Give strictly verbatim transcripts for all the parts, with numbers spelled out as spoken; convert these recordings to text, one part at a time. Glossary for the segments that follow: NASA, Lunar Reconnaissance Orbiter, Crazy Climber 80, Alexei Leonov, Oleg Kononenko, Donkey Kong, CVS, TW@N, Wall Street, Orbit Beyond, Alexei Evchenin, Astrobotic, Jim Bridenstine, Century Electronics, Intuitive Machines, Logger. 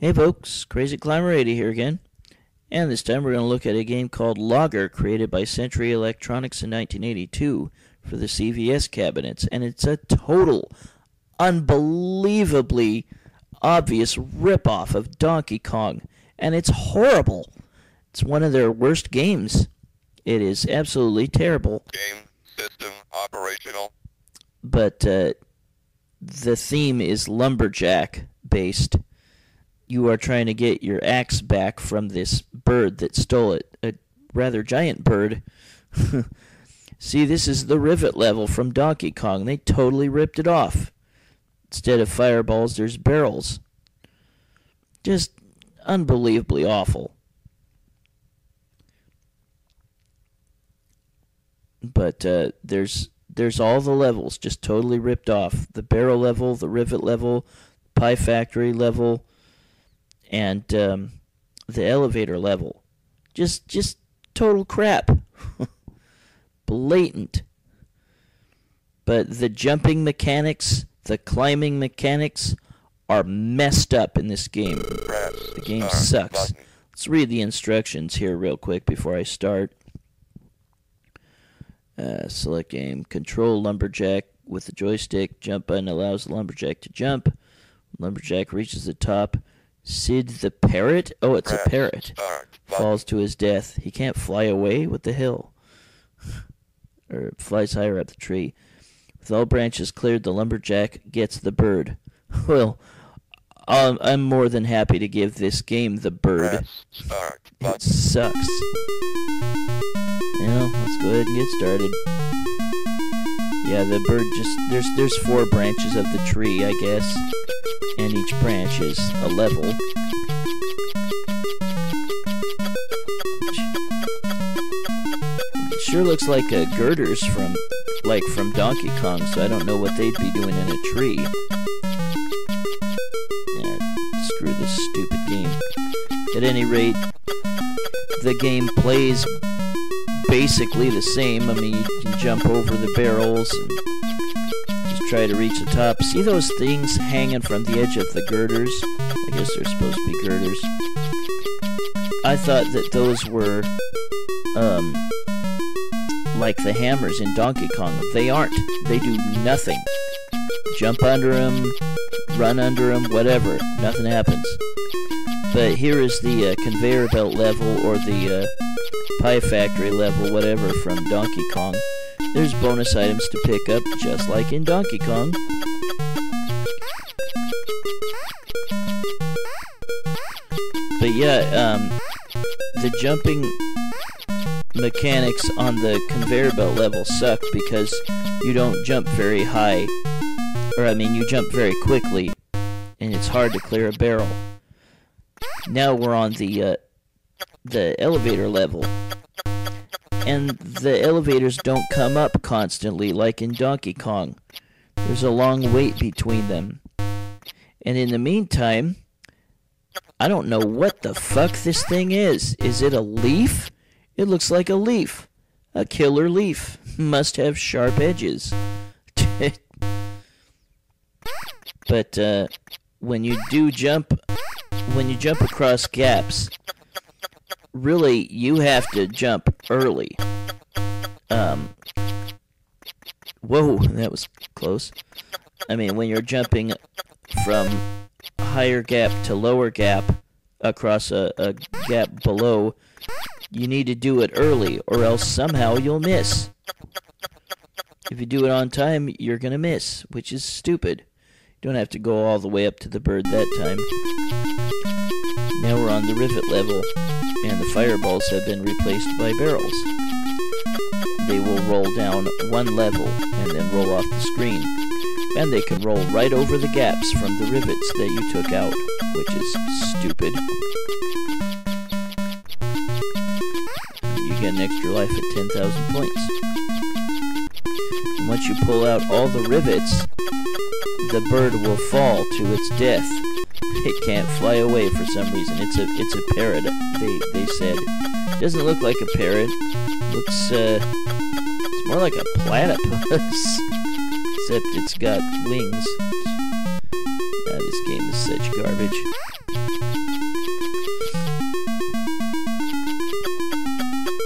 Hey folks, Crazy Climber eighty here again, and this time we're going to look at a game called Logger, created by Century Electronics in nineteen eighty-two for the C V S cabinets, and it's a total, unbelievably obvious ripoff of Donkey Kong, and it's horrible. It's one of their worst games. It is absolutely terrible. Game system operational. But uh, the theme is lumberjack-based. You are trying to get your axe back from this bird that stole it, a rather giant bird. See, this is the rivet level from Donkey Kong. They totally ripped it off. Instead of fireballs, there's barrels. Just unbelievably awful. But uh, there's there's all the levels just totally ripped off. The barrel level, the rivet level, pie factory level, and um, the elevator level. Just just total crap. Blatant. But the jumping mechanics, the climbing mechanics are messed up in this game. The game sucks. Let's read the instructions here real quick before I start. Uh, select game. Control lumberjack with the joystick. Jump button allows the lumberjack to jump. Lumberjack reaches the top. Sid the parrot? Oh, it's a parrot. Falls to his death. He can't fly away? What the hell? Or flies higher up the tree. With all branches cleared, the lumberjack gets the bird. Well, um, I'm more than happy to give this game the bird. It sucks. Well, let's go ahead and get started. Yeah, the bird just... There's, there's four branches of the tree, I guess. And each branch is a level. It sure looks like uh, girders from, like from Donkey Kong, so I don't know what they'd be doing in a tree. Yeah, screw this stupid game. At any rate, the game plays basically the same. I mean, you can jump over the barrels and try to reach the top. See those things hanging from the edge of the girders? I guess they're supposed to be girders. I thought that those were um, like the hammers in Donkey Kong. They aren't. They do nothing. Jump under them, run under them, whatever. Nothing happens. But here is the uh, conveyor belt level or the uh, pie factory level, whatever, from Donkey Kong. There's bonus items to pick up, just like in Donkey Kong. But yeah, um, the jumping mechanics on the conveyor belt level suck because you don't jump very high, or I mean, you jump very quickly, and it's hard to clear a barrel. Now we're on the, uh, the elevator level. And the elevators don't come up constantly like in Donkey Kong. There's a long wait between them. And in the meantime, I don't know what the fuck this thing is. Is it a leaf? It looks like a leaf. A killer leaf. Must have sharp edges. But uh, when you do jump, when you jump across gaps, really, you have to jump early. Um, whoa, that was close. I mean, when you're jumping from higher gap to lower gap across a, a gap below, you need to do it early, or else somehow you'll miss. If you do it on time, you're going to miss, which is stupid. You don't have to go all the way up to the bird that time. Now we're on the rivet level. And the fireballs have been replaced by barrels. They will roll down one level and then roll off the screen. And they can roll right over the gaps from the rivets that you took out, which is stupid. You get an extra life at ten thousand points. And once you pull out all the rivets, the bird will fall to its death. It can't fly away for some reason. It's a it's a parrot. They they said. It doesn't look like a parrot. It looks uh, it's more like a platypus, except it's got wings. Now this game is such garbage.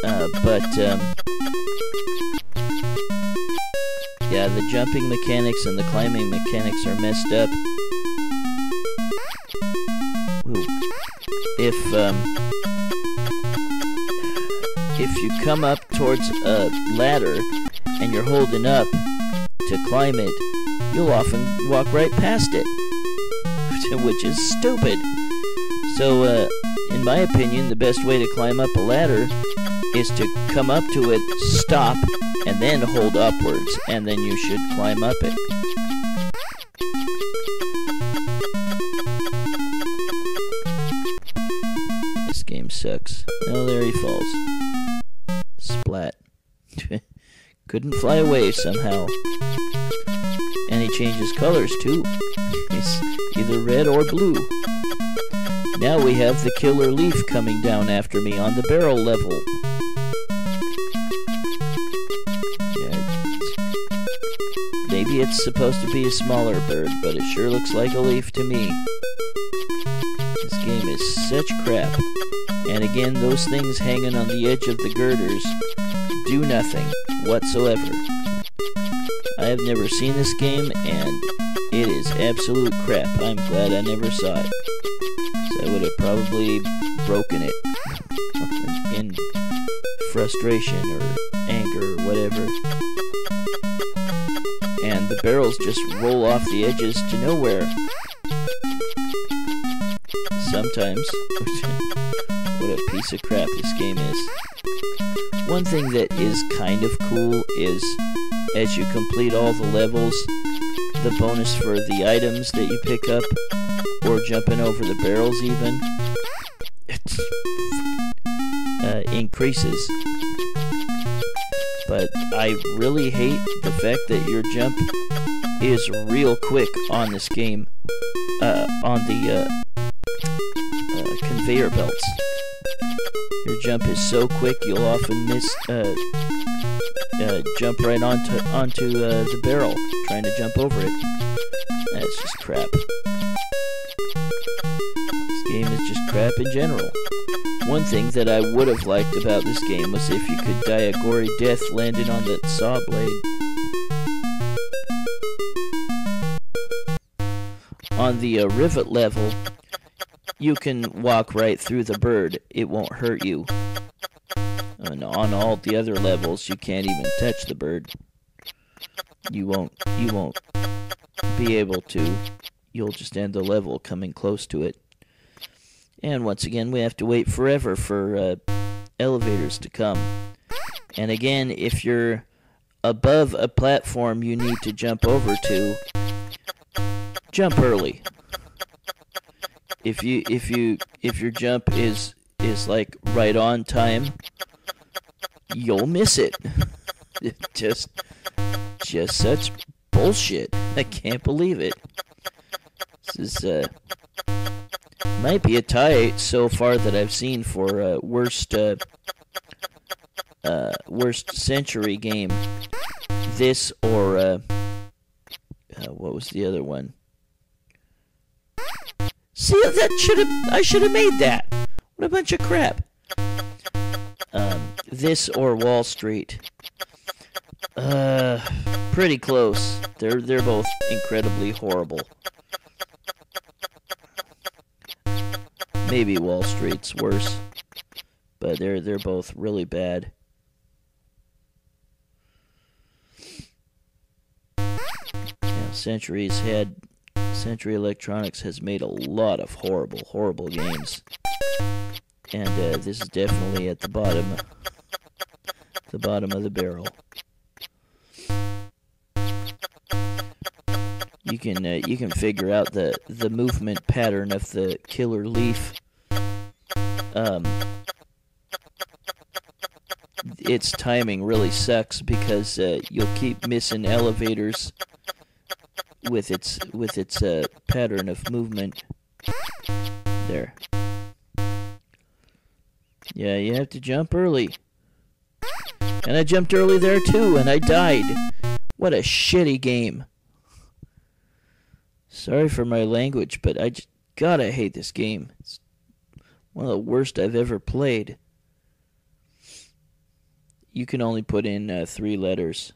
Uh, but, um... yeah, the jumping mechanics and the climbing mechanics are messed up. Ooh. If, um... if you come up towards a ladder and you're holding up to climb it, you'll often walk right past it, which is stupid. So, uh, in my opinion, the best way to climb up a ladder is to come up to it, stop, and then hold upwards, and then you should climb up it. This game sucks. Oh, there he falls. Splat. Couldn't fly away somehow. And he changes colors, too. It's either red or blue. Now we have the killer leaf coming down after me on the barrel level. Yeah, maybe it's supposed to be a smaller bird, but it sure looks like a leaf to me. This game is such crap. And again, those things hanging on the edge of the girders do nothing whatsoever. I have never seen this game, and it is absolute crap. I'm glad I never saw it. So I would have probably broken it in frustration or anger or whatever. And the barrels just roll off the edges to nowhere. Sometimes. What a piece of crap this game is. One thing that is kind of cool is, as you complete all the levels, the bonus for the items that you pick up, or jumping over the barrels even, uh, increases. But I really hate the fact that your jump is real quick on this game, uh, on the uh, uh, conveyor belts. Your jump is so quick you'll often miss. Uh, Uh, jump right onto onto uh, the barrel, trying to jump over it. That's just crap. This game is just crap in general. One thing that I would have liked about this game was if you could die a gory death landing on that saw blade. On the uh, rivet level, you can walk right through the bird. It won't hurt you. And on all the other levels, you can't even touch the bird. You won't, you won't be able to. You'll just end the level coming close to it. And once again, we have to wait forever for uh, elevators to come. And again, if you're above a platform you need to jump over to, jump early. If you, if you, if your jump is is like right on time, you'll miss it. just, just such bullshit. I can't believe it. This is, uh, might be a tie so far that I've seen for uh, worst, uh, uh, worst century game. This or, uh, uh, what was the other one? See, that should have, I should have made that. What a bunch of crap. Um, this or Wall Street. Uh, pretty close. They're they're both incredibly horrible. Maybe Wall Street's worse, but they're they're both really bad. Yeah, Century's had Century Electronics has made a lot of horrible, horrible games. And uh, this is definitely at the bottom, the bottom of the barrel. You can uh, you can figure out the the movement pattern of the killer leaf. Um, its timing really sucks because uh, you'll keep missing elevators with its with its uh, pattern of movement. There. Yeah, you have to jump early. And I jumped early there too, and I died. What a shitty game. Sorry for my language, but I just God, I hate this game. It's one of the worst I've ever played. You can only put in uh, three letters.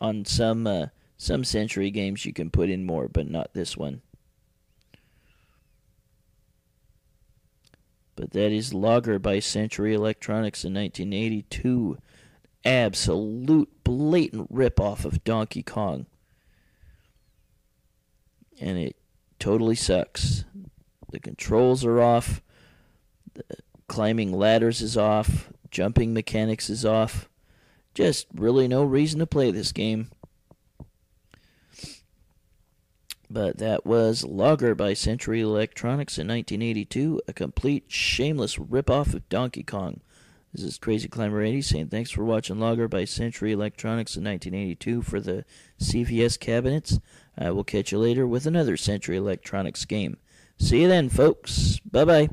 On some uh, some Century games you can put in more, but not this one. But that is Logger by Century Electronics in nineteen eighty-two. Absolute blatant ripoff of Donkey Kong. And it totally sucks. The controls are off. The climbing ladders is off. Jumping mechanics is off. Just really no reason to play this game. But that was Logger by Century Electronics in nineteen eighty-two, a complete shameless ripoff of Donkey Kong. This is Crazy Climber eighty saying thanks for watching Logger by Century Electronics in nineteen eighty-two for the C V S cabinets. I will catch you later with another Century Electronics game. See you then, folks. Bye-bye.